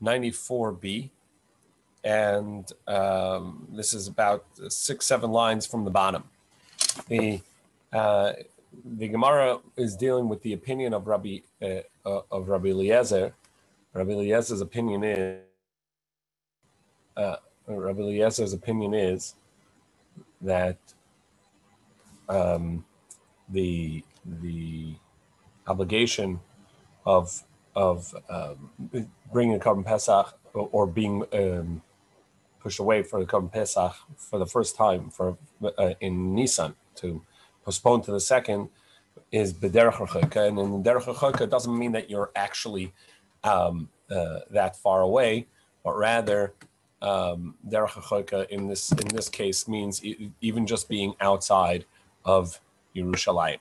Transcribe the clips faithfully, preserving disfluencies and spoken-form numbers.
ninety-four B. And um, this is about six, seven lines from the bottom. The uh, the Gemara is dealing with the opinion of Rabbi uh, of Rabbi Eliezer. Rabbi Eliezer's opinion is uh, Rabbi Eliezer's opinion is that um, the the obligation of of um, bringing a korban pesach or, or being um, pushed away for the korban pesach for the first time for uh, in Nisan to postpone to the second is b'derech erchoka, and in derech erchoka doesn't mean that you're actually um, uh, that far away, but rather um, derech erchoka in this in this case means e- even just being outside of Yerushalayim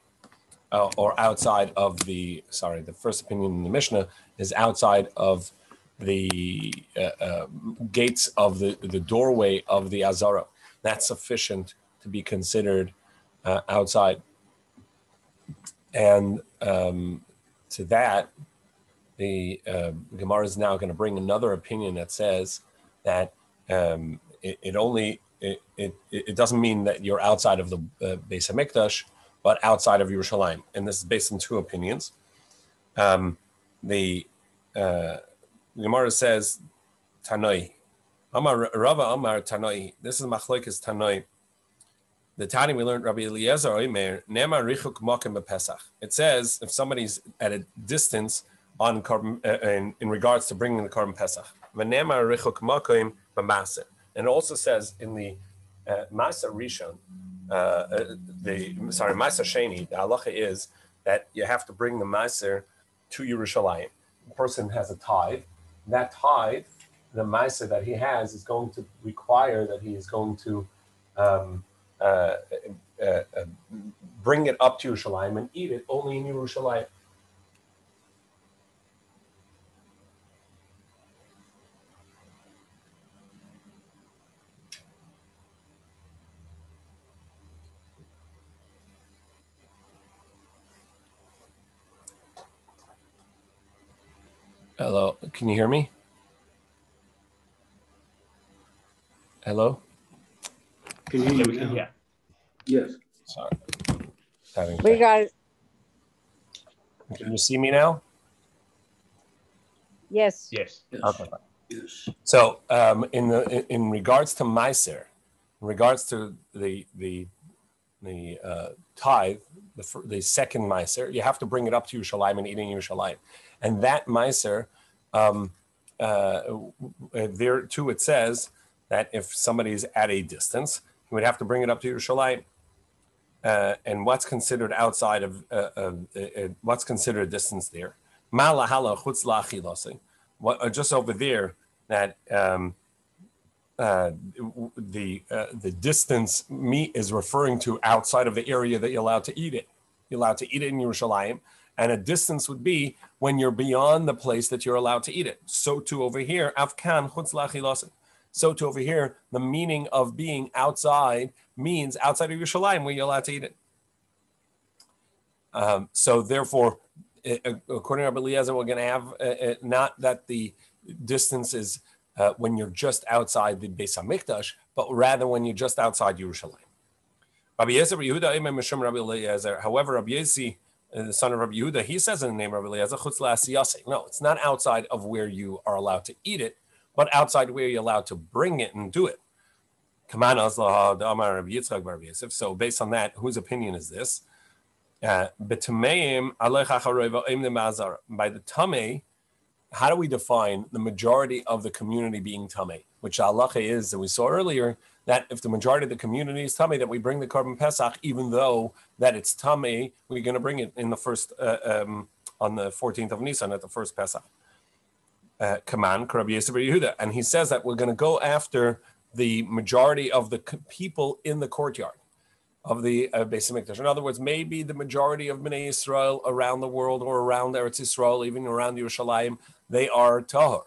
uh, or outside of the sorry the first opinion in the Mishnah is outside of the uh, uh, gates of the, the doorway of the Azara. That's sufficient to be considered uh, outside. And um, to that, the uh, Gemara is now going to bring another opinion that says that um, it, it only, it, it, it doesn't mean that you're outside of the uh, Beis HaMikdash, but outside of Yerushalayim. And this is based on two opinions. Um, the... Uh, The Gemara says, Tanoi. Amar Rava Amar Tanoi. This is Machlokes Tanoi. The Tani we learned, Rabbi Eliezer Oimer, Nema Richuk Mokim Bepesach. It says if somebody's at a distance on korban, uh, in, in regards to bringing the korban pesach. Venema Richuk Mokim Bemaaser. And it also says in the uh, Maaser Rishon, uh, the sorry Maaser Sheni, the halacha is that you have to bring the Maaser to Yerushalayim. The person has a tithe. That tithe, the Maaser that he has, is going to require that he is going to um, uh, uh, uh, bring it up to Yerushalayim and eat it only in Yerushalayim. Hello, can you hear me? Hello? Can you hear me now? Yeah. Yes. Sorry. Having we time. Got it. Can you see me now? Yes. Yes. Yes. Okay. Yes. So, um, in the in regards to Maaser, in regards to the the the uh, tithe, the the second Maaser, you have to bring it up to Yerushalayim and eating Yerushalayim. And that Maaser, um, uh, there too, it says that if somebody's at a distance, he would have to bring it up to Yerushalayim. Uh, and what's considered outside of, uh, of uh, what's considered a distance there? What, just over there, that um, uh, the uh, the distance meat is referring to outside of the area that you're allowed to eat it. You're allowed to eat it in Yerushalayim. And a distance would be when you're beyond the place that you're allowed to eat it. So too over here, afkan chutz lachilasin. So too over here, the meaning of being outside means outside of Yerushalayim where you're allowed to eat it. Um, so therefore, according to Rabbi Eliezer, we're going to have uh, not that the distance is uh, when you're just outside the Beis HaMikdash, but rather when you're just outside Yerushalayim. Rabbi Yehuda, however, Rabbi Yezi, the son of Rabbi Yehuda, he says in the name of Rabbi Eliezer, chutz la'asiyase. No, it's not outside of where you are allowed to eat it, but outside where you're allowed to bring it and do it. So based on that, whose opinion is this? Uh, by the Tameh, how do we define the majority of the community being Tameh? Which halacha is, that we saw earlier, that if the majority of the community is Tameh, that we bring the korban pesach, even though that it's Tameh, we're going to bring it in the first, uh, um, on the fourteenth of Nisan at the first pesach. Kaman, Rabbi Yehuda, and he says that we're going to go after the majority of the people in the courtyard of the uh, Beis HaMikdash. In other words, maybe the majority of Bnei Yisrael around the world or around Eretz Yisrael, even around Yerushalayim, they are Tahor.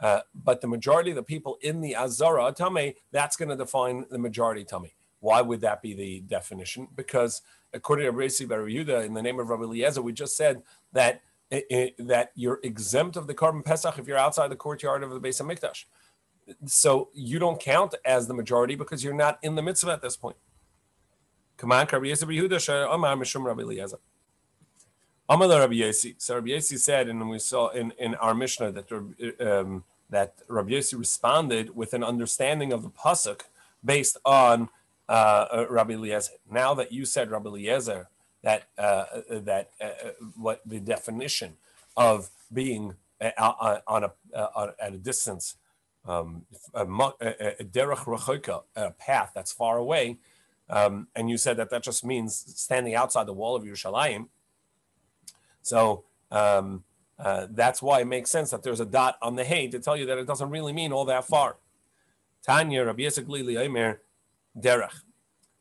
Uh, but the majority of the people in the Azara, Tameh, that's going to define the majority Tameh. Why would that be the definition? Because according to Rabbi Yehuda, in the name of Rabbi Eliezer, we just said that it, it, that you're exempt of the korban pesach if you're outside the courtyard of the Beis HaMikdash. So you don't count as the majority because you're not in the mitzvah at this point. Come on, Rabbi Yehuda. So Rabbi Yosi said, and we saw in, in our Mishnah that um, that Rabbi Yosi responded with an understanding of the pasuk based on uh, Rabbi Eliezer. Now that you said, Rabbi Eliezer, that uh, that uh, what the definition of being on a, on a on, at a distance, um, a derech erchoka, a path that's far away, um, and you said that that just means standing outside the wall of Yerushalayim. So um, uh, that's why it makes sense that there's a dot on the hay to tell you that it doesn't really mean all that far. Tanya, Rabbi Yehuda Glili Eimer Derech.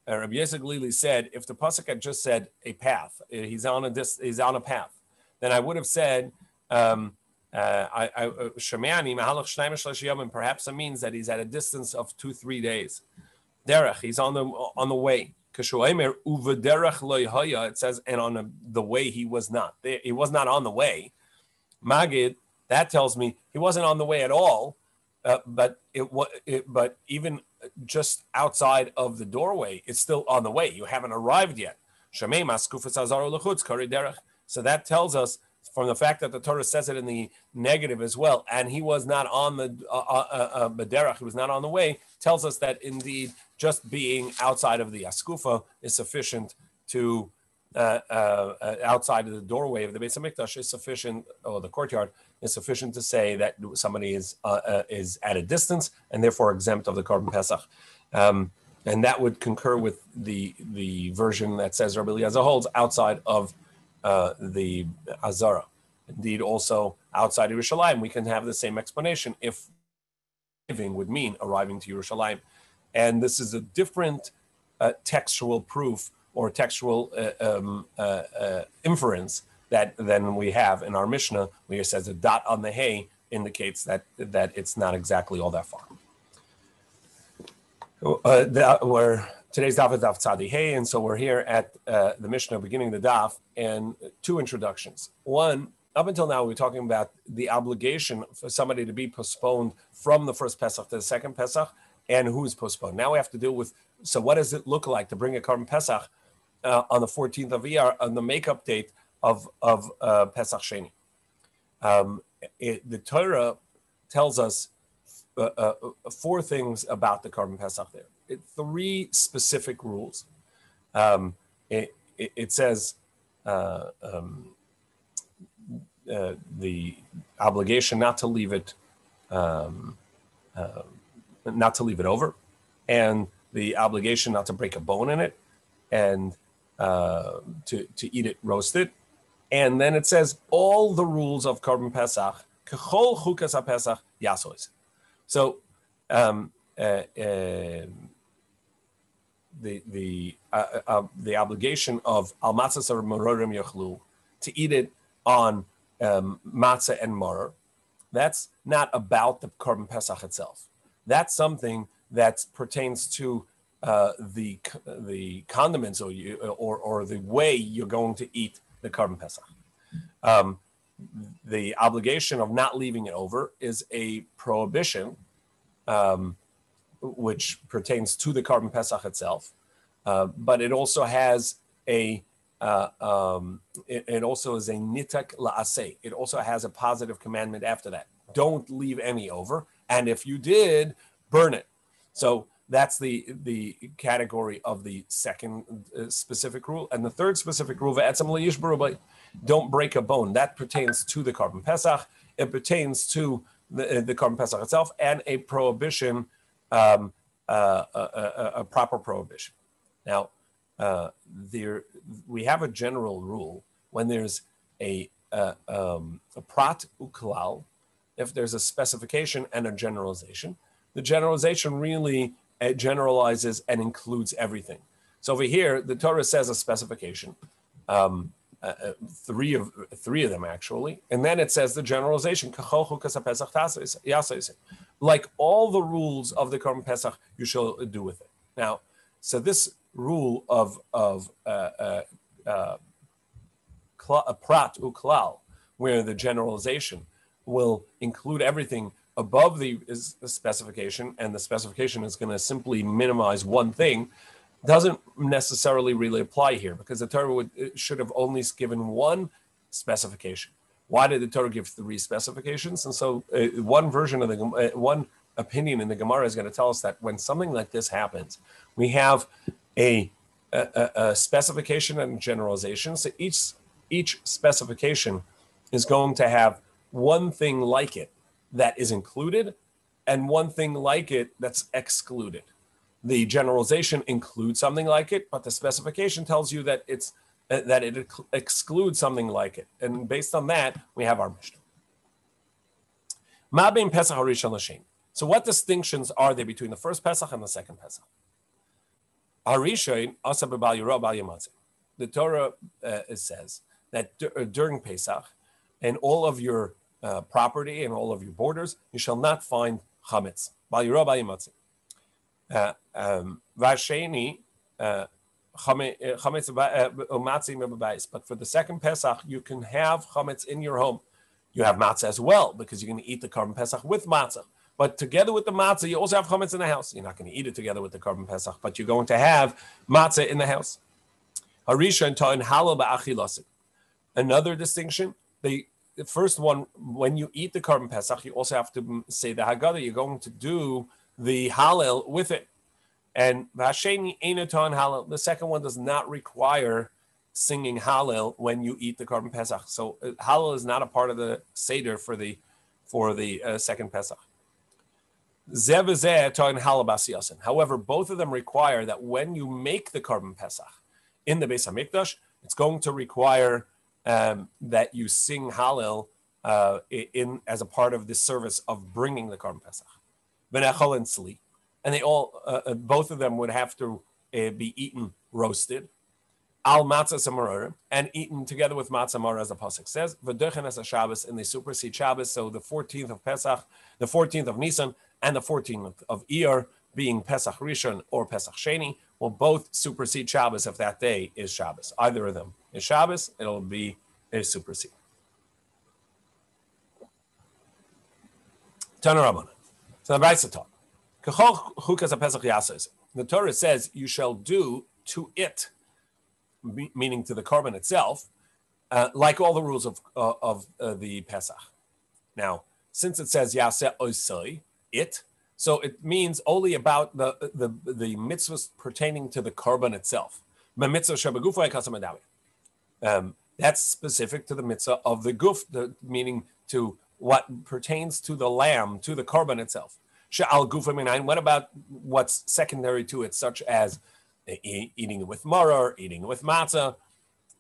Rabbi Yehuda Glili said, if the pasuk had just said a path, he's on a dis- he's on a path, then I would have said um, uh, I, I, Shemani Mahalach Shnayim Shlosh Yomim, and perhaps it means that he's at a distance of two three days. Derech, he's on the on the way. It says, and on a, the way he was not. He was not on the way. Magid, that tells me he wasn't on the way at all. Uh, but it, it but even just outside of the doorway, it's still on the way. You haven't arrived yet. So that tells us from the fact that the Torah says it in the negative as well, and he was not on the uh, uh, uh, derech, he was not on the way, tells us that indeed just being outside of the askufa is sufficient to, uh, uh, outside of the doorway of the Beis HaMikdash is sufficient, or the courtyard is sufficient to say that somebody is uh, uh, is at a distance and therefore exempt of the korban pesach. Um, and that would concur with the the version that says Rabbi Eliezer holds outside of Uh, the Azara. Indeed, also outside Yerushalayim, we can have the same explanation if arriving would mean arriving to Yerushalayim. And this is a different uh, textual proof or textual uh, um, uh, uh, inference that than we have in our Mishnah, where it says a dot on the hay indicates that, that it's not exactly all that far. Uh, that were... Today's daf is daf tzadi hey, and so we're here at uh, the Mishnah, beginning the daf, and two introductions. One, up until now, we were talking about the obligation for somebody to be postponed from the first Pesach to the second Pesach, and who's postponed. Now we have to deal with, so what does it look like to bring a Korban Pesach uh, on the fourteenth of Iyar, on the make-up date of, of uh, Pesach Sheni? Um, it, the Torah tells us uh, uh, four things about the Korban Pesach there. It, three specific rules. Um, it, it, it says uh, um, uh, the obligation not to leave it, um, uh, not to leave it over, and the obligation not to break a bone in it, and uh, to to eat it roasted. And then it says all the rules of Korban Pesach, K'chol Chukas HaPesach Yasois. So. Um, uh, uh, the the uh, uh, the obligation of al matzah or marorim yachlu to eat it on um, matzah and maror, that's not about the korban pesach itself. That's something that pertains to uh, the the condiments or you or or the way you're going to eat the korban pesach. Um, the obligation of not leaving it over is a prohibition, um, which pertains to the Korban Pesach itself, uh, but it also has a uh, um, it, it also is a nitak laaseh. It also has a positive commandment after that. Don't leave any over, and if you did, burn it. So that's the the category of the second uh, specific rule, and the third specific rule, v'etzem lo yishberu b'ay, don't break a bone. That pertains to the Korban Pesach. It pertains to the, the Korban Pesach itself, and a prohibition. Um, uh, a, a, a proper prohibition. Now, uh, there we have a general rule when there's a, uh, um, a prat uklal, if there's a specification and a generalization. The generalization really uh, generalizes and includes everything. So over here, the Torah says a specification, um, uh, uh, three of three of them actually, and then it says the generalization. Like all the rules of the Korban Pesach, you shall do with it. Now, so this rule of of uh, uh, uh, prat uklal, where the generalization will include everything above the specification, and the specification is going to simply minimize one thing, doesn't necessarily really apply here, because the Torah would, should have only given one specification. Why did the Torah give three specifications? And so uh, one version of the uh, one opinion in the Gemara is going to tell us that when something like this happens, we have a, a, a specification and generalization. So each each specification is going to have one thing like it that is included and one thing like it that's excluded. The generalization includes something like it, but the specification tells you that it's uh, that it ex- excludes something like it. And based on that, we have our Mishnah. Ma bein Pesach Rishon l'Sheni. So what distinctions are there between the first Pesach and the second Pesach? Harishon asa b'bal yiro b'al yamatzeh. The Torah uh, says that d- during Pesach, in all of your uh, property and all of your borders, you shall not find chametz. B'al yiro b'al yamatzeh. Uh, um, but for the second Pesach, you can have chametz in your home. You have matzah as well, because you're going to eat the korban pesach with matzah. But together with the matzah, you also have chametz in the house. You're not going to eat it together with the korban pesach, but you're going to have matzah in the house. Another distinction, the, the first one, when you eat the korban pesach, you also have to say the Haggadah. You're going to do the Hallel with it. And Vasheni Einaton Hallel, the second one does not require singing Hallel when you eat the korban pesach. So uh, Hallel is not a part of the Seder for the for the uh, second Pesach. Zeh v'zeh ton Hallel b'asiyasin. However, both of them require that when you make the korban pesach in the Beis HaMikdash, it's going to require um, that you sing Hallel uh, in as a part of the service of bringing the korban pesach. And they all, uh, both of them would have to uh, be eaten roasted, al matzah maror, and eaten together with matzah maror, as the pasuk says. V'dochen es haShabbos, and they supersede Shabbos. So the fourteenth of Pesach, the fourteenth of Nisan, and the fourteenth of Iyar, being Pesach Rishon or Pesach Sheni, will both supersede Shabbos if that day is Shabbos. Either of them is Shabbos, it'll be a supersede. Tana Rabbanan. So the Braisa taught, the Torah says you shall do to it, meaning to the korban itself, uh, like all the rules of uh, of uh, the Pesach. Now, since it says yaseh osei it, so it means only about the the the mitzvahs pertaining to the korban itself. Mitzvah Shebegufoy um, that's specific to the mitzvah of the guf, the, meaning to what pertains to the lamb, to the korban itself. She'al gufa minayin. What about what's secondary to it, such as eating it with maror, eating it with matzah?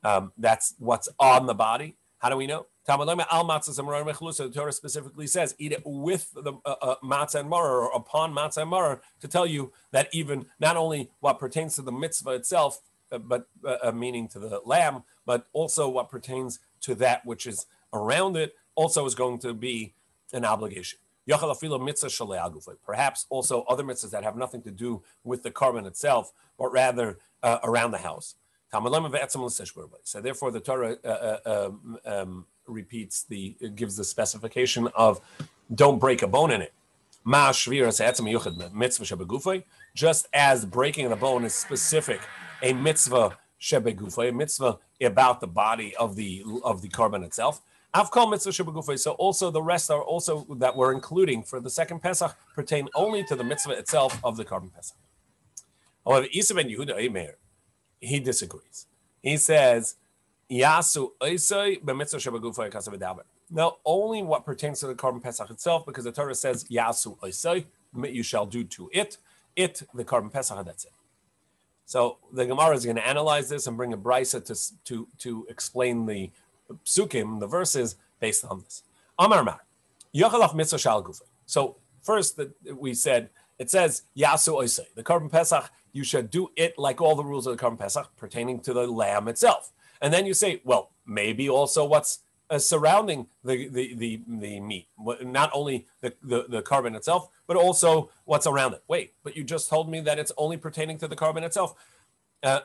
Um, that's what's on the body. How do we know? The Torah specifically says, eat it with the uh, uh, matzah and maror, or upon matzah and maror, to tell you that even not only what pertains to the mitzvah itself, uh, but uh, meaning to the lamb, but also what pertains to that which is around it, also is going to be an obligation. Perhaps also other mitzvahs that have nothing to do with the korban itself, but rather uh, around the house. So therefore the Torah uh, um, um, repeats, the it gives the specification of don't break a bone in it. Just as breaking the bone is specific, a mitzvah shebegufay, a mitzvah about the body of the of the korban itself, so also the rest are also that we're including for the second Pesach pertain only to the mitzvah itself of the korban Pesach. However, Isi ben Yehuda, he disagrees. He says, now only what pertains to the korban Pesach itself, because the Torah says, you shall do to it, it, the korban Pesach, that's it. So the Gemara is going to analyze this and bring a Braisa to, to, to explain the Psukim, the verses, based on this. Amar Mar, Yochalaf Mitzvah Shal Gufay. So first that we said, it says, Yasu Oisei, the Korban Pesach, you should do it like all the rules of the Korban Pesach pertaining to the lamb itself. And then you say, well, maybe also what's uh, surrounding the, the, the, the meat, not only the, the, the Korban itself, but also what's around it. Wait, but you just told me that it's only pertaining to the Korban itself. Uh,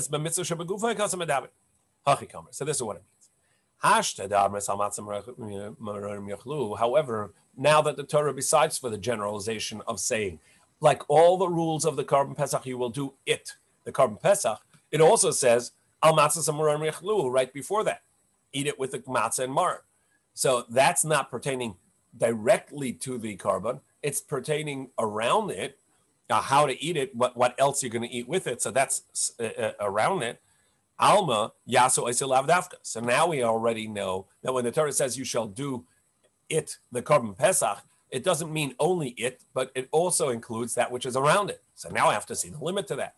so this is what it means. However, now that the Torah decides for the generalization of saying, like all the rules of the korban pesach, you will do it, the korban pesach, it also says, al matzah samarorim yachlu, right before that. Eat it with the matzah and maror. So that's not pertaining directly to the korban. It's pertaining around it, uh, how to eat it, what, what else you're going to eat with it. So that's uh, uh, around it. Alma yaso isilav davka. So now we already know that when the Torah says you shall do it, the korban pesach, it doesn't mean only it, but it also includes that which is around it. So now I have to see the limit to that.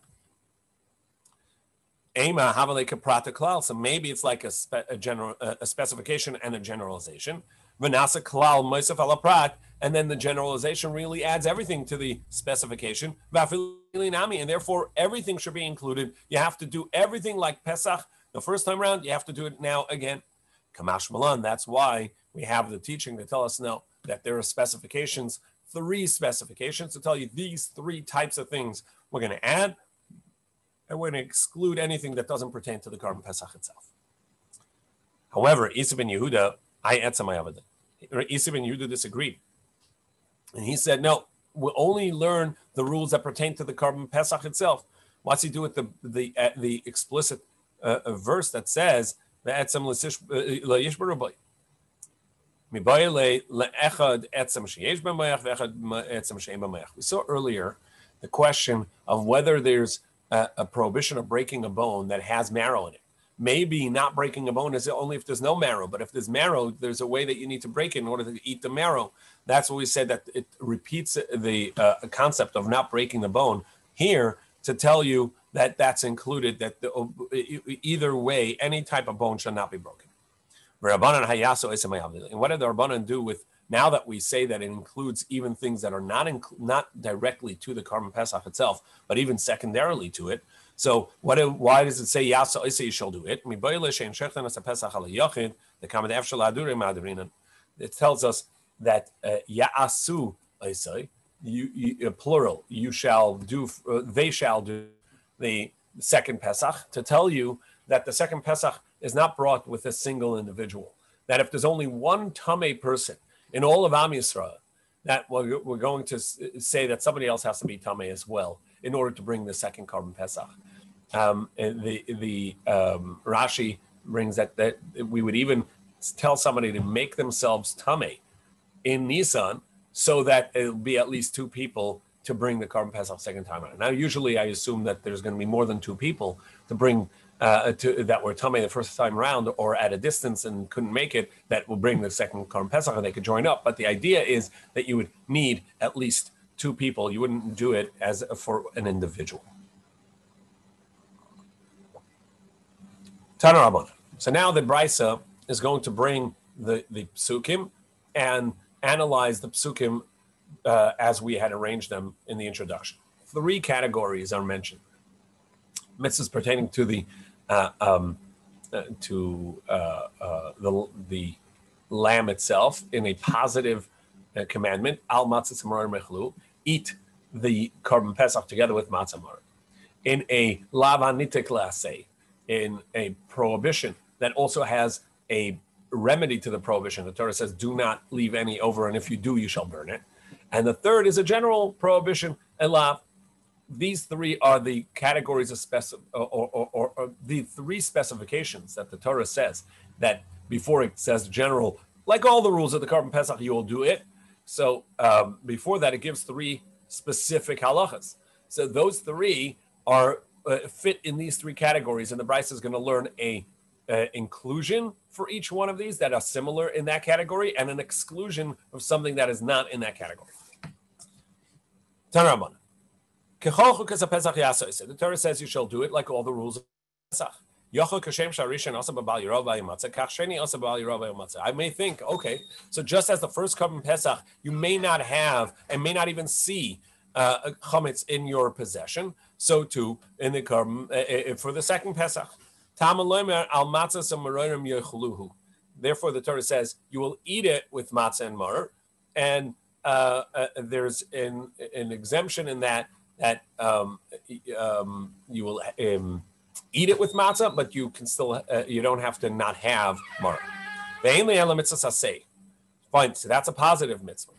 Ema havale kaprata klal. So maybe it's like a, spe- a general, a, a specification and a generalization. Venasa klal moisef alaprat, and then the generalization really adds everything to the specification. And therefore everything should be included. You have to do everything like Pesach the first time around. You have to do it now again. Kamash Malan. That's why we have the teaching to tell us now that there are specifications, three specifications to tell you these three types of things we're going to add. And we're going to exclude anything that doesn't pertain to the korban pesach itself. However, Isi ben Yehuda, I answer my other day. Isi ben Yehuda disagreed, and he said, "No, we'll only learn the rules that pertain to the korban pesach itself." What's he do with the the uh, the explicit uh, verse that says etzem l'yishbarubay mibayelei leechad etzem sheyesh b'mayach veechad etzem she'ein b'mayach? We saw earlier the question of whether there's A, a prohibition of breaking a bone that has marrow in it. Maybe not breaking a bone is only if there's no marrow, but if there's marrow, there's a way that you need to break it in order to eat the marrow. That's what we said, that it repeats the uh, concept of not breaking the bone here to tell you that that's included, that the, uh, either way, any type of bone shall not be broken. And what did the Rabbanan do with, now that we say that it includes even things that are not inc- not directly to the korban pesach itself, but even secondarily to it? So what? Why does it say Yasa Isa you shall do it? It tells us that Ya'asu uh, Isa, you plural, you shall do, uh, they shall do the second pesach, to tell you that the second pesach is not brought with a single individual. That if there's only one Tameh person in all of Am Yisrael, that we're, we're going to say that somebody else has to be Tameh as well in order to bring the second korban pesach. Um, the the um, Rashi brings that, that we would even tell somebody to make themselves Tameh in Nisan so that it'll be at least two people to bring the korban pesach second time around. Now, usually I assume that there's going to be more than two people to bring Uh, to, that were Tameh the first time around or at a distance and couldn't make it, that will bring the second Korban Pesach and they could join up. But the idea is that you would need at least two people. You wouldn't do it as a, for an individual. Tana Rabbanan. So now the Braisa is going to bring the, the Psukim and analyze the Psukim uh, as we had arranged them in the introduction. Three categories are mentioned. Mitzvahs pertaining to the Uh, um, uh, to uh, uh, the the lamb itself in a positive uh, commandment, al matzah samarorim mechlu, eat the korban pesach together with matzah maror. In a lav hanitik laaseh, in a prohibition that also has a remedy to the prohibition. The Torah says, do not leave any over, and if you do, you shall burn it. And the third is a general prohibition, elav. These three are the categories of specif- or, or, or, or the three specifications that the Torah says that before it says general, like all the rules of the korban pesach, you will do it. So um, before that, it gives three specific halachas. So those three are uh, fit in these three categories, and the Braisa is going to learn a uh, inclusion for each one of these that are similar in that category, and an exclusion of something that is not in that category. Tana Rabbanan. The Torah says you shall do it like all the rules of Pesach. I may think, okay, so just as the first Korban Pesach, you may not have and may not even see uh, Chametz in your possession, so too in the Korban, uh, for the second Pesach. Therefore, the Torah says you will eat it with matzah and maror, and uh, uh, there's an, an exemption in that. That um, um, you will um, eat it with matzah, but you can still, uh, you don't have to not have maror. Fine, so that's a positive mitzvah.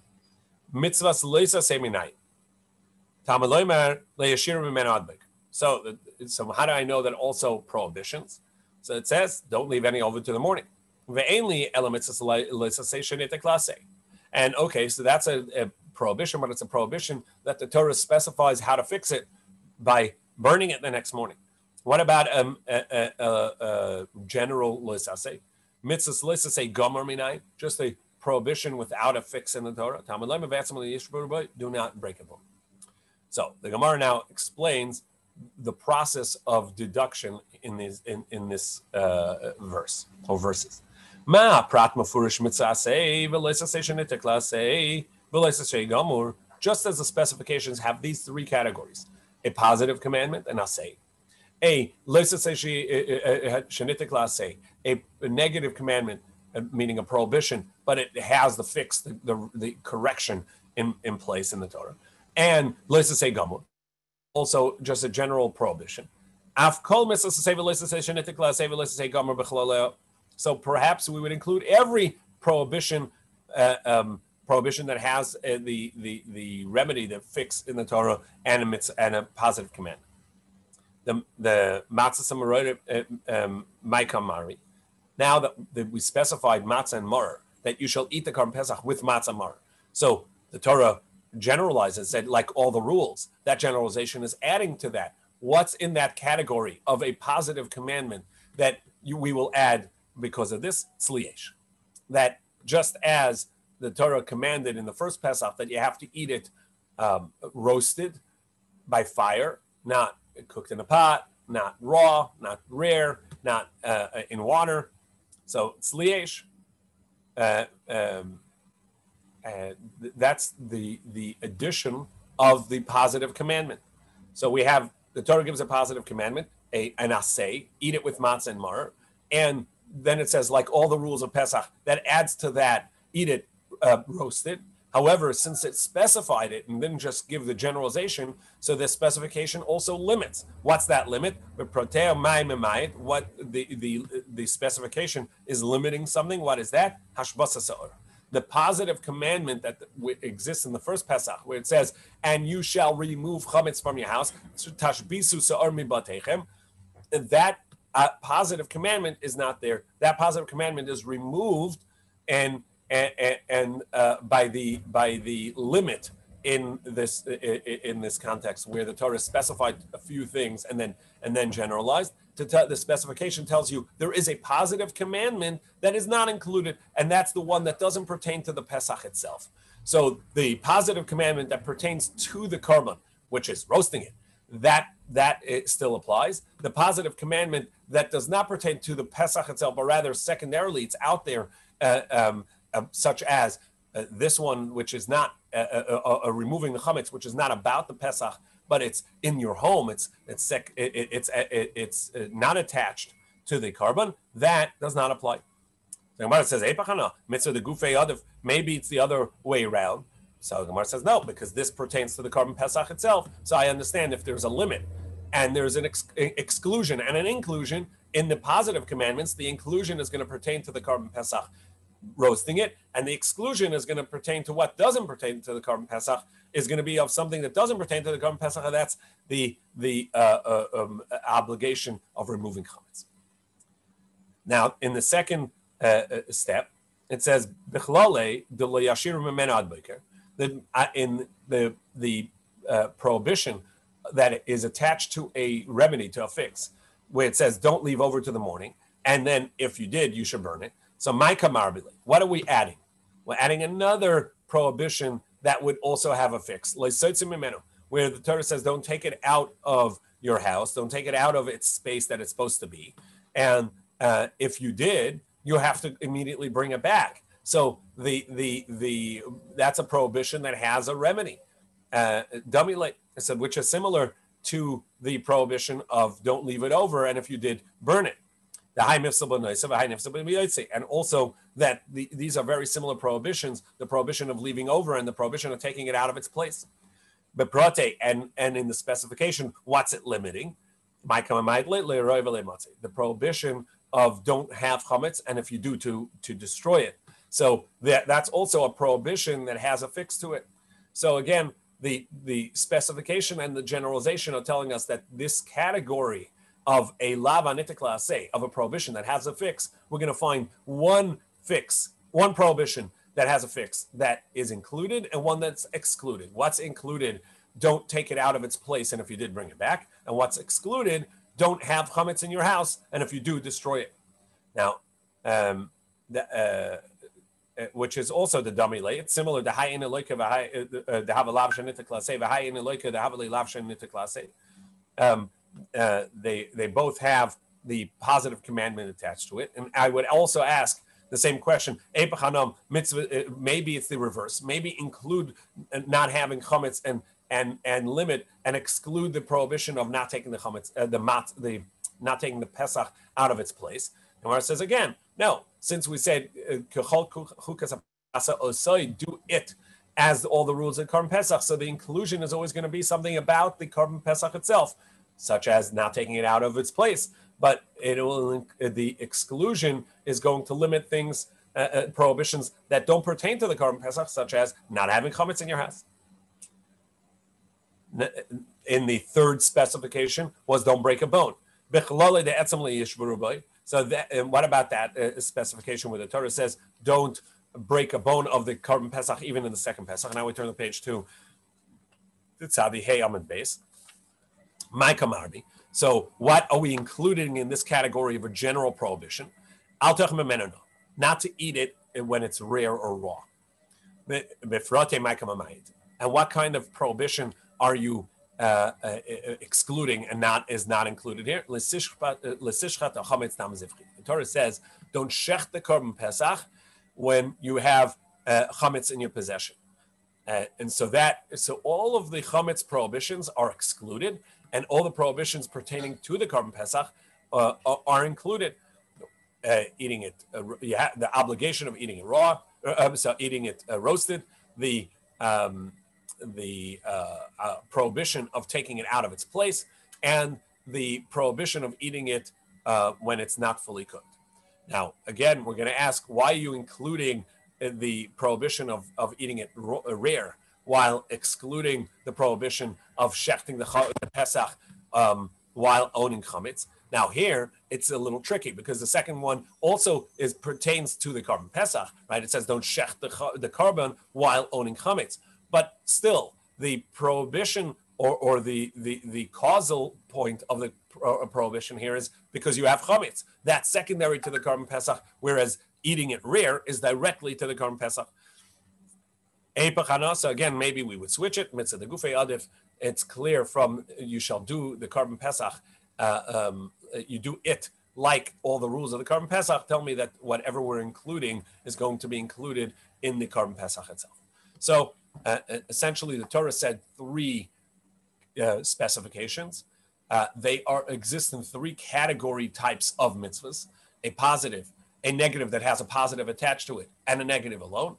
Mitzvah leisa seminai. Tamaloimer leyashir b'menadlik. So, so how do I know that also prohibitions? So it says, don't leave any over to the morning. And okay, so that's a, a prohibition, but it's a prohibition that the Torah specifies how to fix it by burning it the next morning. What about um, a, a, a, a general lisase? Mitzvah lisase gomer minai, just a prohibition without a fix in the Torah. Do not break a bone. So the Gemara now explains the process of deduction in this in, in this uh, verse or verses. Ma prat mafurish mitzah say v'leisasei shenitikla say v'leisasei gamur. Just as the specifications have these three categories: a positive commandment, an asay; a leisasei shenitikla say, a negative commandment, meaning a prohibition, but it has the fix, the the, the correction in, in place in the Torah; and leisasei gamur, also just a general prohibition. So perhaps we would include every prohibition uh, um, prohibition that has uh, the, the the remedy, the fix in the Torah, and a, mitzvah, and a positive command. The the matzah mari. Now that, that we specified matzah and maror, that you shall eat the korban pesach with matzah maror. So the Torah generalizes, said like all the rules, that generalization is adding to that. What's in that category of a positive commandment that you, we will add because of this tzliyesh? That just as the Torah commanded in the first Pesach that you have to eat it um, roasted by fire, not cooked in a pot, not raw, not rare, not uh, in water. So tzliyesh, uh, um, uh, that's the, the addition of the positive commandment. So we have the Torah gives a positive commandment, a, an aseh, eat it with matzah and maror, and then it says, like all the rules of Pesach, that adds to that, eat it uh, roasted. However, since it specified it and didn't just give the generalization, so the specification also limits. What's that limit? What the, the, the specification is limiting something. What is that? Hashbasa sa'or. The positive commandment that exists in the first Pesach, where it says, and you shall remove chametz from your house, that uh, positive commandment is not there. That positive commandment is removed and and, and uh, by the by the limit in this in this context, where the Torah specified a few things and then and then generalized. To t- the specification tells you there is a positive commandment that is not included, and that's the one that doesn't pertain to the Pesach itself. So the positive commandment that pertains to the korban, which is roasting it, that that it still applies. The positive commandment that does not pertain to the Pesach itself, but rather secondarily, it's out there, uh, um, uh, such as uh, this one, which is not uh, uh, uh, removing the chametz, which is not about the Pesach, but it's in your home. It's it's sec, it, it, it's it, it's not attached to the korban. That does not apply. The Gemara says, maybe it's the other way around. So the Gemara says no, because this pertains to the korban pesach itself. So I understand if there's a limit, and there's an ex- exclusion and an inclusion in the positive commandments. The inclusion is going to pertain to the korban pesach, roasting it, and the exclusion is going to pertain to what doesn't pertain to the korban pesach. Is going to be of something that doesn't pertain to the korban pesach. That's the the uh, uh, um, obligation of removing chametz. Now, in the second uh, step, it says bichlale de leyashir memenu adbeker. That in the the uh, prohibition that is attached to a remedy, to a fix, where it says don't leave over to the morning, and then if you did, you should burn it. So ma'ika marbile. What are we adding? We're adding another prohibition that would also have a fix, where the Torah says, don't take it out of your house, don't take it out of its space that it's supposed to be. And uh, if you did, you have to immediately bring it back. So the the the that's a prohibition that has a remedy. Uh, I said, which is similar to the prohibition of don't leave it over, and if you did, burn it. And also that the, these are very similar prohibitions, the prohibition of leaving over and the prohibition of taking it out of its place. And, and in the specification, what's it limiting? the prohibition of don't have chametz, and if you do, to, to destroy it. So that, that's also a prohibition that has a fix to it. So again, the, the specification and the generalization are telling us that this category of a lava nitikla, of a prohibition that has a fix, we're going to find one fix, one prohibition that has a fix that is included and one that's excluded. What's included? Don't take it out of its place, and if you did, bring it back. And what's excluded? Don't have chametz in your house, and if you do, destroy it. Now, um, the, uh, which is also the dummy lay. It's similar to high in eloika the have a lav shenita klase, the high in eloika the have a lav shenita klase. Um, uh, they they both have the positive commandment attached to it, and I would also ask the same question. Maybe it's the reverse. Maybe include not having chametz and and and limit and exclude the prohibition of not taking the chametz, uh, the mat, the not taking the pesach out of its place. And Gemara says again, no. Since we said uh, do it as all the rules of korban pesach, so the inclusion is always going to be something about the korban pesach itself, such as not taking it out of its place. But it will, the exclusion is going to limit things, uh, uh, prohibitions that don't pertain to the korban pesach, such as not having chametz in your house. In the third specification was don't break a bone. So that, and what about that uh, specification where the Torah says don't break a bone of the korban pesach, even in the second pesach? Now we turn the page to the Tzavi Hey Amud Beis. My Kamarbi. So what are we including in this category of a general prohibition? Al Tech Memenano, not to eat it when it's rare or raw. And what kind of prohibition are you uh, uh, excluding and not is not included here? The Torah says, don't shech the korban pesach when you have uh, chametz in your possession. Uh, and so that, so all of the chametz prohibitions are excluded, and all the prohibitions pertaining to the korban pesach uh, are, are included. Uh, eating it, uh, you have the obligation of eating it raw, uh, so eating it uh, roasted. The um, the uh, uh, prohibition of taking it out of its place, and the prohibition of eating it uh, when it's not fully cooked. Now, again, we're going to ask, why are you including the prohibition of, of eating it rare while excluding the prohibition of shechting the, the pesach um, while owning chametz? Now here, it's a little tricky because the second one also is pertains to the korban pesach, right? It says don't shech the, the korban while owning chametz. But still, the prohibition or, or the, the, the causal point of the pro prohibition here is because you have chametz. That's secondary to the korban pesach, whereas eating it rare is directly to the korban pesach. So again, maybe we would switch it. Mitzvah Shebegufoy adif. It's clear from you shall do the korban pesach. Uh, um, you do it like all the rules of the korban pesach. Tell me that whatever we're including is going to be included in the korban pesach itself. So. Uh, essentially, the Torah said three uh, specifications. Uh, they are exist in three category types of mitzvahs: a positive, a negative that has a positive attached to it, and a negative alone.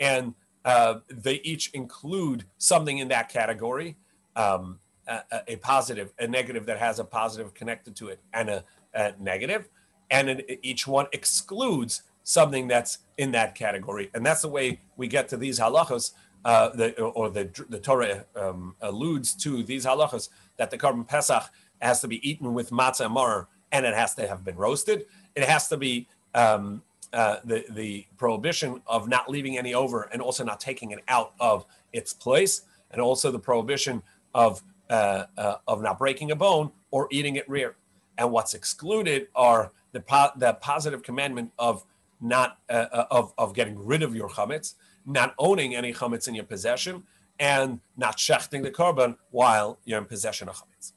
And uh, they each include something in that category: um, a, a positive, a negative that has a positive connected to it, and a, a negative. And an, each one excludes something that's in that category. And that's the way we get to these halachos. Uh, the, or the, the Torah um, alludes to these halachas that the korban pesach has to be eaten with matzah and maror, and it has to have been roasted. It has to be um, uh, the, the prohibition of not leaving any over and also not taking it out of its place, and also the prohibition of, uh, uh, of not breaking a bone or eating it rare. And what's excluded are the, po the positive commandment of, not, uh, of, of getting rid of your chametz, not owning any chametz in your possession, and not shechting the korban while you're in possession of chametz.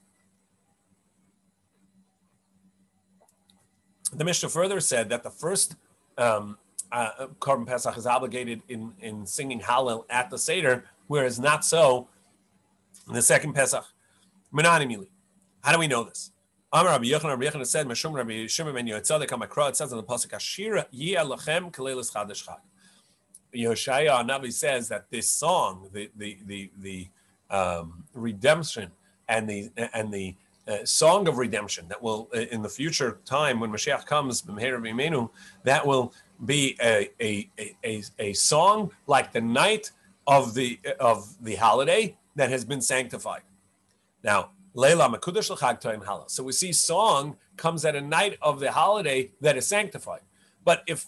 The Mishnah further said that the first um, uh, korban pesach is obligated in, in singing Hallel at the Seder, whereas not so in the second pesach. Menanimili. How do we know this? Amar Rabbi Yochanan, Rabbi Yochanan said, Meshum Rabbi Shimon ben Yotzadek HaMakra, it says in the Pasuk, Ashir yeh lachem k'leilas chadash chag. Yeshaya Navi says that this song, the the the the um, redemption and the and the uh, song of redemption that will, uh, in the future time when Mashiach comes, that will be a, a, a, a song like the night of the of the holiday that has been sanctified. Now, Leila Mekudesh L'Chag Toim Halal. So we see song comes at a night of the holiday that is sanctified. But if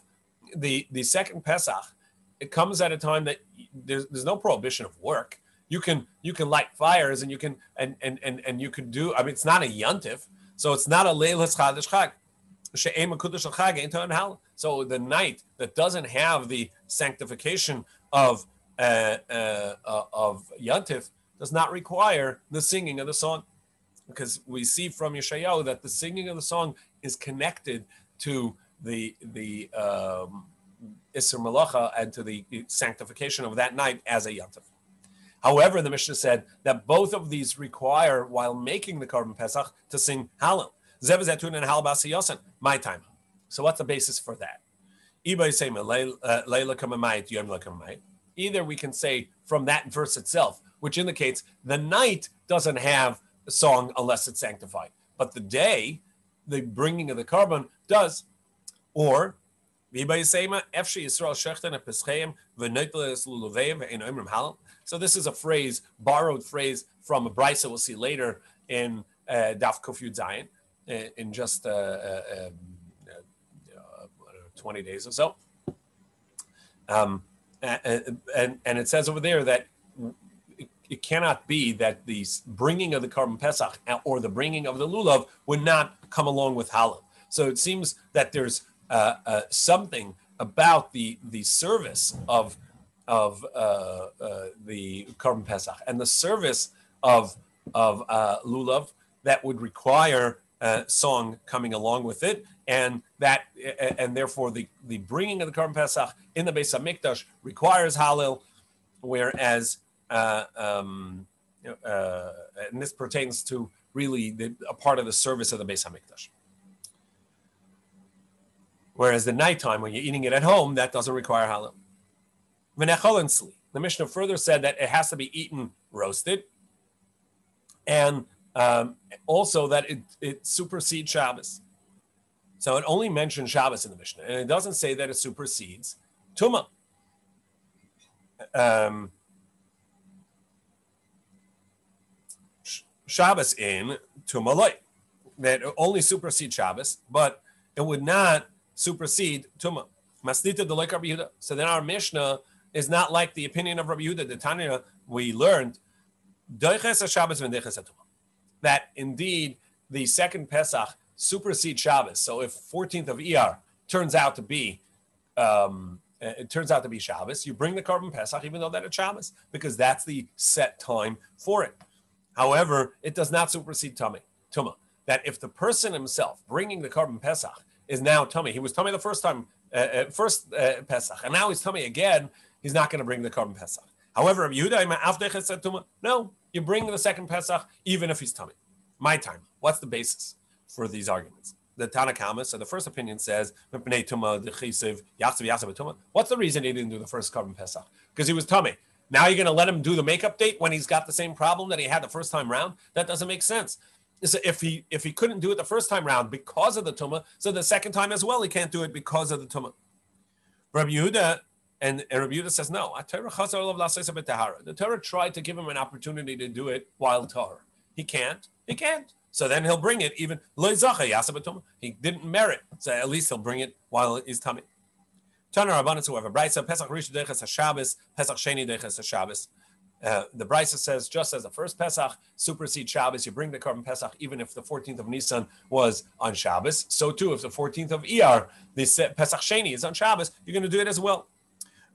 the, the second Pesach, it comes at a time that there's, there's no prohibition of work. You can you can light fires and you can and and and, and you can do. I mean, it's not a Yontif, so it's not a Leilas Chadash Chag. So the night that doesn't have the sanctification of uh, uh, of Yontif does not require the singing of the song, because we see from Yeshayahu that the singing of the song is connected to the the um, Isser Malacha and to the sanctification of that night as a Yontif. However, the Mishnah said that both of these require, while making the korban pesach, to sing Hallel. Zev Zetun and Hallel Basi Yosan, my time. So what's the basis for that? Either we can say from that verse itself, which indicates the night doesn't have a song unless it's sanctified, but the day, the bringing of the korban, does. Or so this is a phrase, borrowed phrase from a Braisa we'll see later in uh, Daf Kof Yud Zayin, in just uh, uh, uh, twenty days or so. Um, and, and it says over there that it, it cannot be that the bringing of the Korban Pesach or the bringing of the Lulav would not come along with Hallel. So it seems that there's Uh, uh, something about the the service of of uh, uh, the Korban Pesach and the service of of uh, Lulav that would require uh, song coming along with it, and that and therefore the, the bringing of the Korban Pesach in the Beis HaMikdash requires Hallel, whereas uh, um, uh, and this pertains to really the, a part of the service of the Beis HaMikdash. Whereas the nighttime, when you're eating it at home, that doesn't require halal. The Mishnah further said that it has to be eaten roasted, and um, also that it, it supersedes Shabbos. So it only mentions Shabbos in the Mishnah, and it doesn't say that it supersedes Tumah. Um, Shabbos in Tumah Loi, that it only supersedes Shabbos, but it would not supersede Tumah. Masnita de like Rabbi Yehuda. So then our Mishnah is not like the opinion of Rabbi Yehuda. The Tanya we learned that indeed the second Pesach supersedes Shabbos. So if fourteenth of Iyar turns out to be um, it turns out to be Shabbos, you bring the Korban Pesach even though that it's Shabbos, because that's the set time for it. However, it does not supersede Tumah. That if the person himself bringing the Korban Pesach is now Tameh. He was Tameh the first time, uh, first uh, Pesach, and now he's Tameh again. He's not going to bring the Korban Pesach. However, Yehuda said to him, no, you bring the second Pesach even if he's Tameh. My time. What's the basis for these arguments? The Tanakama, so the first opinion says, what's the reason he didn't do the first Korban Pesach? Because he was Tameh. Now you're going to let him do the makeup date when he's got the same problem that he had the first time round? That doesn't make sense. So if he if he couldn't do it the first time round because of the Tumah, so the second time as well he can't do it because of the Tumah. Rabbi Yehuda and, and Rabbi Yehuda says no. The Torah tried to give him an opportunity to do it while Tahor. He can't. He can't. So then he'll bring it even he didn't merit. So at least he'll bring it while he's Tameh. Tana Rabbanan, whoever Braisa Pesach Rishon Deiches Hashabbos Pesach Sheni Deiches Hashabbos. Uh, the Braisa says, just as the first Pesach supersedes Shabbos, you bring the Korban Pesach even if the fourteenth of Nisan was on Shabbos. So too, if the fourteenth of Iyar, the Pesach Sheni is on Shabbos, you're going to do it as well.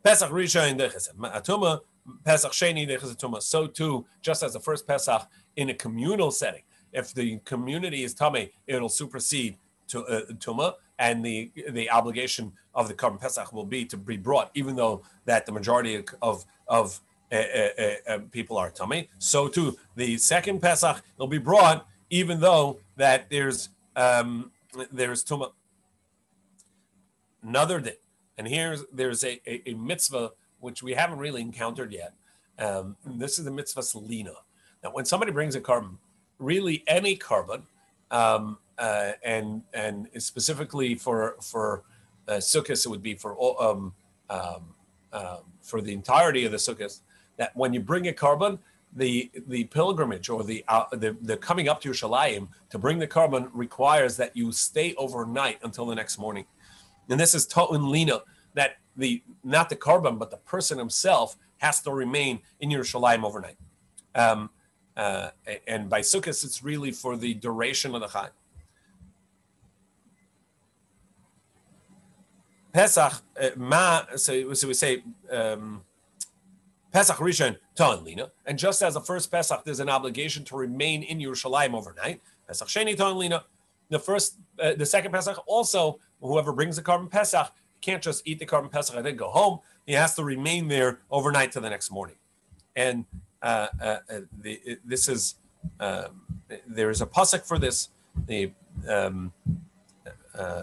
Pesach Rishon deches Tumah, Pesach Sheni deches Tumah. So too, just as the first Pesach in a communal setting, if the community is Tameh, it'll supersede to uh, Tumah, and the the obligation of the Korban Pesach will be to be brought, even though that the majority of of Uh, uh, uh, people are Tameh. So too, the second Pesach will be brought, even though that there's um, there's Tumah. Another day, and here's there's a, a, a mitzvah which we haven't really encountered yet. Um, this is the mitzvah Lina. Now, when somebody brings a korban, really any korban, um, uh, and and specifically for for uh, Sukkahs, it would be for all, um, um, um, for the entirety of the Sukkahs. That when you bring a korban, the the pilgrimage or the uh, the, the coming up to Yerushalayim to bring the korban requires that you stay overnight until the next morning. And this is To'un Lina, that the not the korban but the person himself has to remain in Yerushalayim overnight. Um, uh, and by Sukkot, it's really for the duration of the Chag. Pesach, uh, ma, so, so we say um, Pesach Rishon, To'un Lina. And just as the first Pesach, there's an obligation to remain in Yerushalayim overnight. Pesach Sheni, To'un Lina. The first, uh, the second Pesach also, whoever brings the korban pesach can't just eat the korban pesach and then go home. He has to remain there overnight to the next morning. And uh, uh, the, it, this is uh, there is a pasuk for this. The um, uh,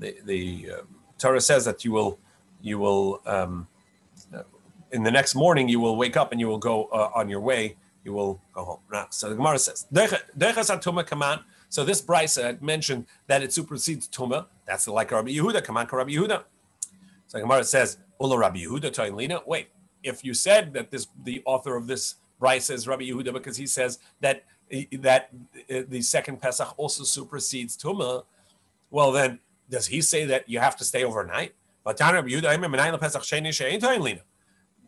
the, the uh, Torah says that you will you will um, uh, in the next morning you will wake up and you will go uh, on your way. You will go home. Nah, so the Gemara says, so this Braisa had mentioned that it supersedes Tumah. That's like Rabbi Yehuda. Come on, Rabbi Yehuda. So Gemara says, Ula Rabbi Yehuda To'un Lina. Wait, if you said that this, the author of this Braisa is Rabbi Yehuda, because he says that that the second Pesach also supersedes Tumah, well then, does he say that you have to stay overnight? Tana Rabbanan Pesach Sheni She'ein To'un Lina.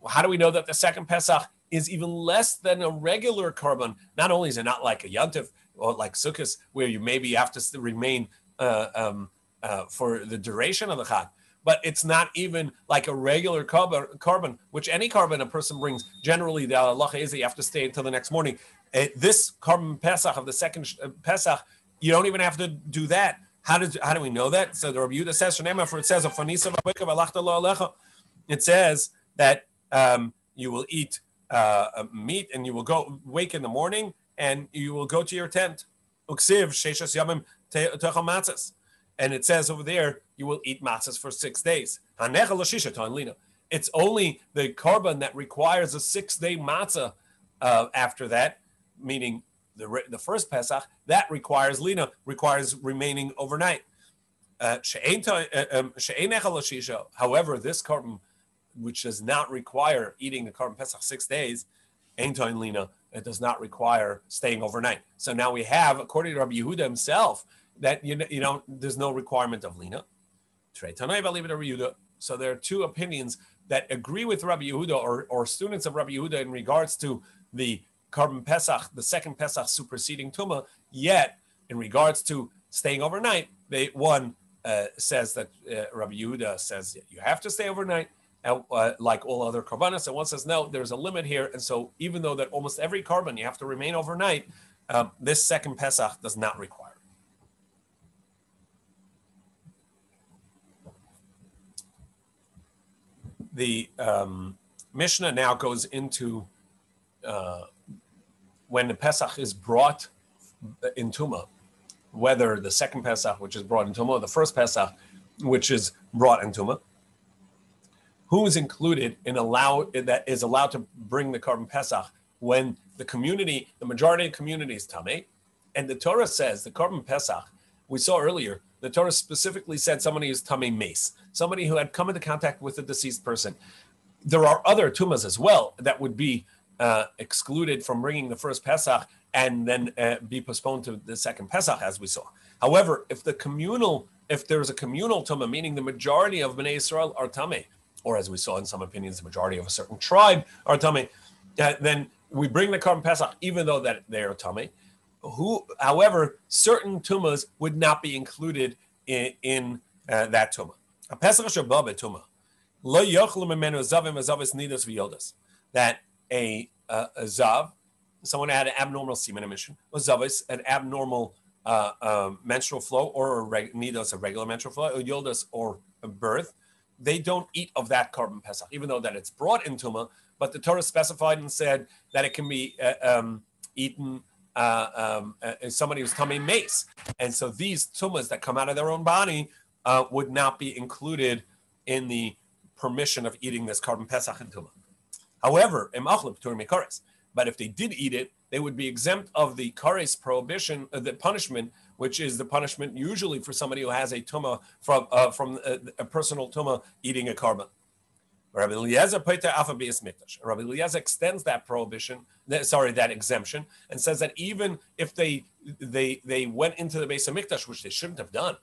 How do we know that the second Pesach is even less than a regular korban? Not only is it not like a Yontif, or like Sukkahs, where you maybe have to remain uh, um, uh, for the duration of the Chag, but it's not even like a regular korban, which any korban a person brings, generally the halacha is that you have to stay until the next morning. Uh, this korban Pesach of the second Pesach, you don't even have to do that. How did how do we know that? So the Rabbi Yehuda says, for it says, it says that um, you will eat uh, meat and you will go wake in the morning, and you will go to your tent. And it says over there, you will eat matzahs for six days. It's only the korban that requires a six-day matzah uh, after that, meaning the, the first Pesach, that requires lina, requires remaining overnight. Uh, however, this korban, which does not require eating the korban Pesach six days, ain't to'un lina. It does not require staying overnight. So now we have, according to Rabbi Yehuda himself, that you know, you know there's no requirement of lina. So there are two opinions that agree with Rabbi Yehuda or, or students of Rabbi Yehuda in regards to the korban pesach, the second pesach superseding tumah. Yet, in regards to staying overnight, they one uh, says that uh, Rabbi Yehuda says you have to stay overnight. Uh, like all other korbanos, and one says no, there's a limit here, and so even though that almost every korban you have to remain overnight, um, this second Pesach does not require it. The um, Mishnah now goes into uh, when the Pesach is brought in Tumah, whether the second Pesach, which is brought in Tumah, or the first Pesach, which is brought in Tumah, who is included in allow that is allowed to bring the korban pesach when the community, the majority of the community is tameh, and the Torah says the korban pesach we saw earlier. The Torah specifically said somebody who's tamay meis, somebody who had come into contact with a deceased person. There are other tumas as well that would be uh, excluded from bringing the first pesach and then uh, be postponed to the second pesach, as we saw. However, if the communal, if there is a communal tumah, meaning the majority of Bnei Yisrael are tameh, or as we saw in some opinions, the majority of a certain tribe are tameh, uh, then we bring the korban pesach, even though that they are tameh. Who, however, certain tumas would not be included in, in uh, that tumah. A pesach sheba betumah lo yochlu memenu zavim azavis nidas v'yodas, that a uh, a zav, someone had an abnormal semen emission, or zavis, an abnormal uh, uh, menstrual flow, or a reg- nidas, a regular menstrual flow, or yodas, or a birth. They don't eat of that korban pesach, even though that it's brought in tumah. But the Torah specified and said that it can be uh, um, eaten uh, um, as somebody who's tamei meis, and so these tumahs that come out of their own body uh, would not be included in the permission of eating this korban pesach in tumah. However, im achlu p'tur mikaris, But if they did eat it, they would be exempt of the kares prohibition, uh, the punishment, which is the punishment usually for somebody who has a tumah from uh, from a, a personal tumah eating a korban. Rabbi Eliezer Rabbi Eliezer extends that prohibition, that, sorry, that exemption, and says that even if they they they went into the Beis HaMikdash, which they shouldn't have done,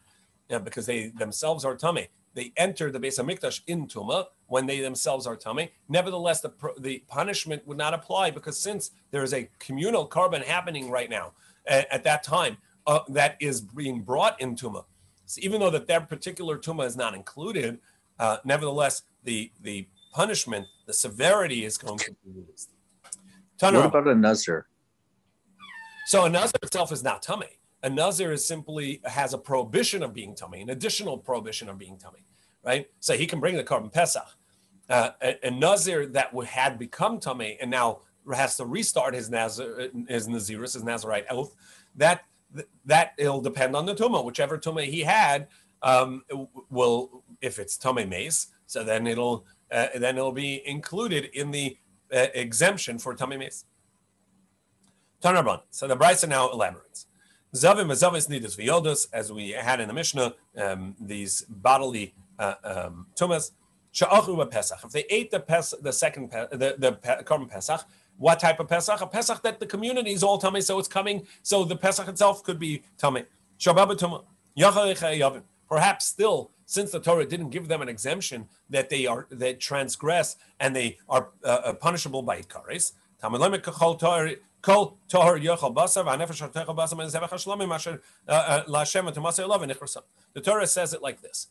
you know, because they themselves are tameh, they enter the Beis HaMikdash in Tumah when they themselves are tameh. Nevertheless, the the punishment would not apply because since there is a communal korban happening right now at, at that time uh, that is being brought in Tumah, so even though that that particular Tumah is not included, uh, nevertheless. The, the punishment, the severity is going to be released. What about a Nazir? So a Nazir itself is not Tameh. A Nazir is simply has a prohibition of being Tameh, an additional prohibition of being Tameh, right? So he can bring the korban pesach. Uh, a, a Nazir that would, had become Tameh and now has to restart his Nazir, his Nazirus, his Nazirite oath, that, that it'll depend on the Tumah. Whichever Tumah he had um, will, if it's Tamay Meis, so then it'll uh, then it'll be included in the uh, exemption for Tamay Meis. Tana Rabbanan. So the Braisa now elaborates. Zavim azavis nidus v'yodos, as we had in the Mishnah, um, these bodily uh, um, tumas. She'achru b'pesach. If they ate the pes- the second pe- the the pe- korban pesach, what type of pesach? A pesach that the community is all tamei, so it's coming. So the pesach itself could be tamei. Shabbat b'tumah. Yachal yavim. Perhaps still, since the Torah didn't give them an exemption that they are they transgress and they are uh, punishable by kares. The Torah says it like this: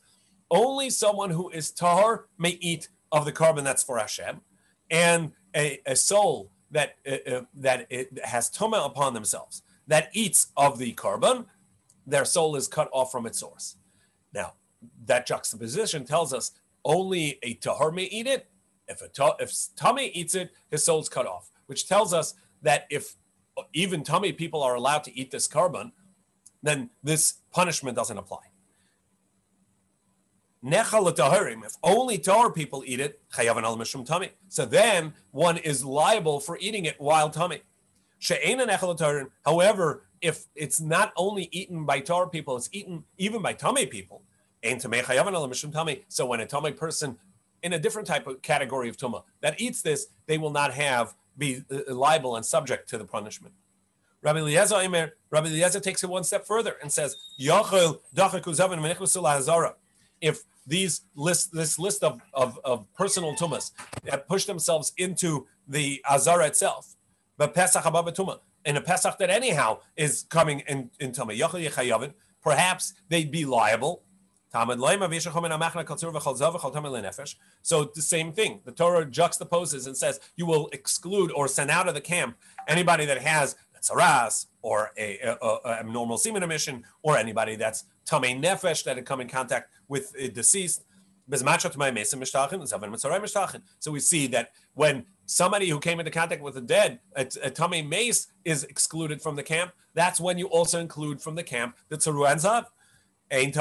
only someone who is tahor may eat of the korban that's for Hashem, and a, a soul that uh, that it has tumah upon themselves that eats of the korban, their soul is cut off from its source. Now, that juxtaposition tells us only a tahor may eat it. If a ta- if Tameh eats it, his soul's cut off, which tells us that if even Tameh people are allowed to eat this korban, then this punishment doesn't apply. Nechal taharim, if only tahor people eat it, chayavan al mishum Tameh. So then one is liable for eating it while Tameh. She'ein nechal taharim, however, if it's not only eaten by tahor people, it's eaten even by Tameh people. So when a Tameh person in a different type of category of Tumah that eats this, they will not have be liable and subject to the punishment. Rabbi Eliezer Omer, Rabbi Eliezer takes it one step further and says, if these list, this list of, of, of personal Tumahs that push themselves into the Azara itself, but Pesach Habab Tumah, in a Pesach that anyhow is coming in, in Tumah, perhaps they'd be liable. So the same thing. The Torah juxtaposes and says, you will exclude or send out of the camp anybody that has tzaras or a, a, a abnormal semen emission or anybody that's tamei nefesh that had come in contact with a deceased. So we see that when somebody who came into contact with the dead, a, a tamei meis is excluded from the camp, that's when you also include from the camp the tzarua and zav. And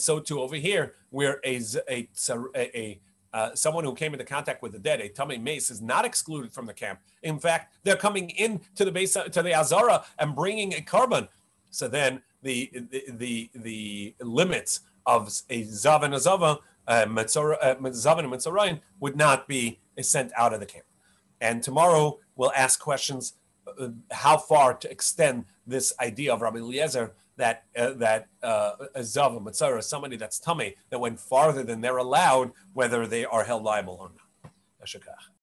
so too over here, where a, a, a, a uh, someone who came into contact with the dead, a tamei meis, is not excluded from the camp. In fact, they're coming in to the base to the Azara and bringing a korban. So then the the the, the limits of a zav and a zava, uh, zav and mitzorayim would not be sent out of the camp. And tomorrow we'll ask questions. Uh, how far to extend this idea of Rabbi Eliezer that uh, that uh, a zav, a matzah, or somebody that's tummy that went farther than they're allowed, whether they are held liable or not.